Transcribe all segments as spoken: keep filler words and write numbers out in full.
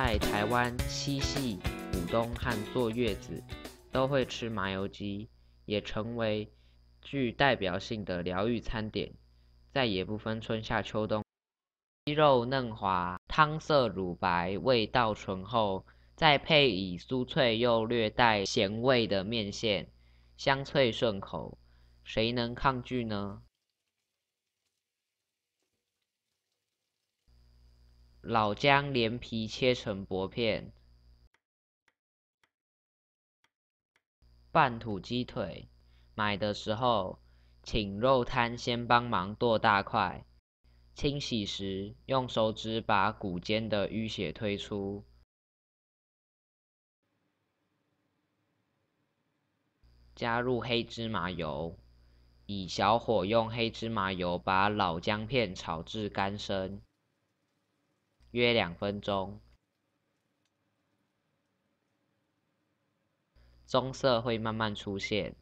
在台湾七夕、股东和坐月子都会吃麻油鸡，也成为具代表性的疗愈餐点，再也不分春夏秋冬。鸡肉嫩滑，汤色乳白，味道醇厚，再配以酥脆又略带咸味的面线，香脆顺口，谁能抗拒呢？老姜连皮切成薄片，拌土鸡腿，买的时候请肉摊先帮忙剁大块，清洗时用手指把骨间的淤血推出，加入黑芝麻油，以小火用黑芝麻油把老姜片炒至干身，约两分钟，棕色会慢慢出现。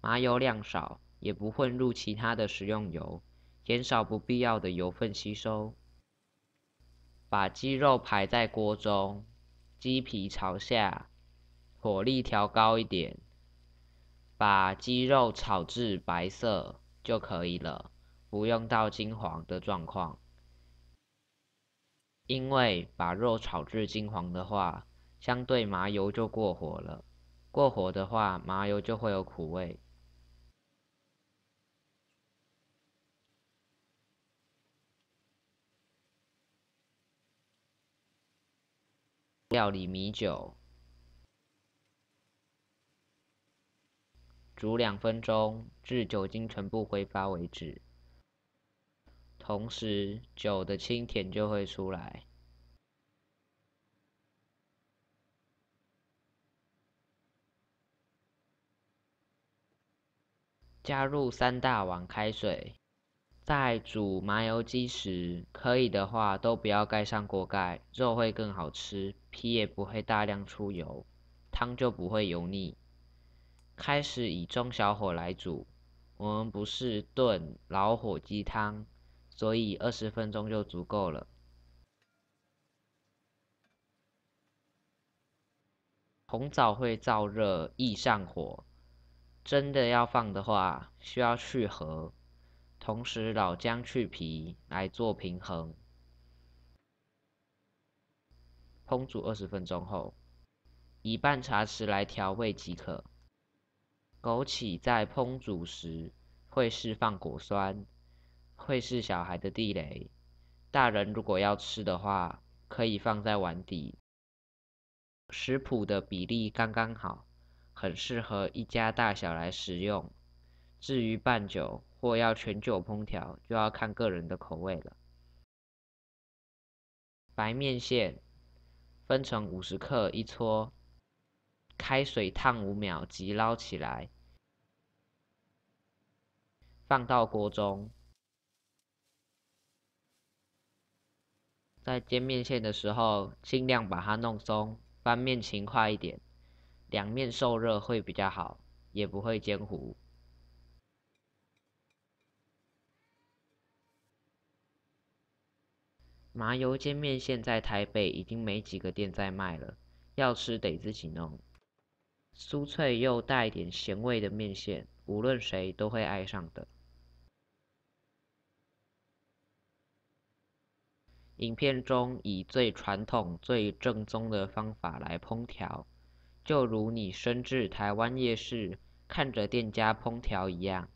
麻油量少，也不混入其他的食用油，减少不必要的油分吸收。把鸡肉排在锅中，鸡皮朝下，火力调高一点，把鸡肉炒至白色就可以了，不用到金黄的状况。因为把肉炒至金黄的话，相对麻油就过火了，过火的话，麻油就会有苦味。料理米酒，煮两分钟，至酒精全部挥发为止。同时，酒的清甜就会出来。加入三大碗开水，在煮麻油鸡时，可以的话都不要盖上锅盖，肉会更好吃，皮也不会大量出油，汤就不会油腻。开始以中小火来煮，我们不是炖老火鸡汤，所以二十分钟就足够了。红枣会燥热易上火，真的要放的话，需要去核，同时老姜去皮来做平衡。烹煮二十分钟后，以半茶匙来调味即可。枸杞在烹煮时会释放果酸，会是小孩的地雷，大人如果要吃的话，可以放在碗底。食谱的比例刚刚好，很适合一家大小来食用。至于拌酒或要全酒烹调，就要看个人的口味了。白面线分成五十克一撮，开水烫五秒即捞起来，放到锅中。在煎面线的时候，尽量把它弄松，翻面勤快一点，两面受热会比较好，也不会煎糊。麻油煎面线在台北已经没几个店在卖了，要吃得自己弄。酥脆又带点咸味的面线，无论谁都会爱上的。影片中以最传统、最正宗的方法来烹调，就如你身至台湾夜市，看着店家烹调一样。